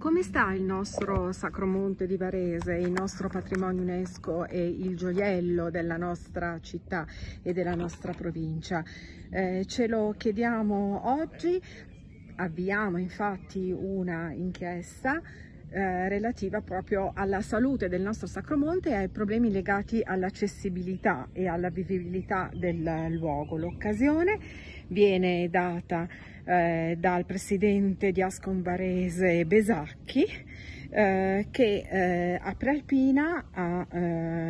Come sta il nostro Sacro Monte di Varese, il nostro patrimonio UNESCO e il gioiello della nostra città e della nostra provincia? Ce lo chiediamo oggi, avviamo infatti una inchiesta relativa proprio alla salute del nostro Sacro Monte e ai problemi legati all'accessibilità e alla vivibilità del luogo. L'occasione viene data dal presidente di Ascom Barese Besacchi, che a Prealpina ha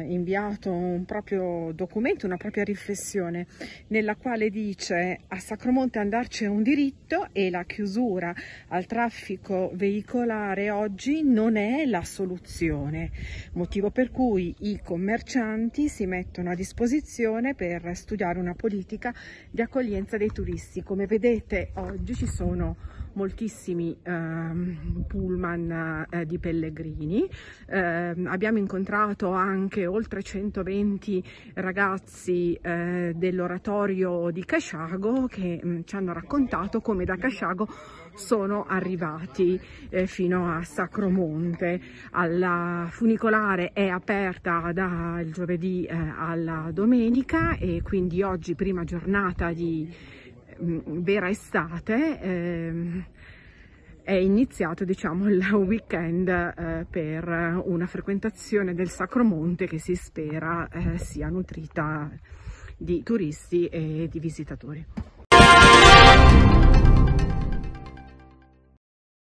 inviato un proprio documento, una propria riflessione, nella quale dice: a Sacromonte andarci è un diritto e la chiusura al traffico veicolare oggi non è la soluzione, motivo per cui i commercianti si mettono a disposizione per studiare una politica di accoglienza dei turisti. Come vedete, oggi ci sono moltissimi pullman di pellegrini, abbiamo incontrato anche oltre 120 ragazzi dell'oratorio di Casciago che ci hanno raccontato come da Casciago sono arrivati fino a Sacromonte. La funicolare è aperta dal giovedì alla domenica e quindi oggi, prima giornata di vera estate, è iniziato, diciamo, il weekend per una frequentazione del Sacromonte che si spera sia nutrita di turisti e di visitatori.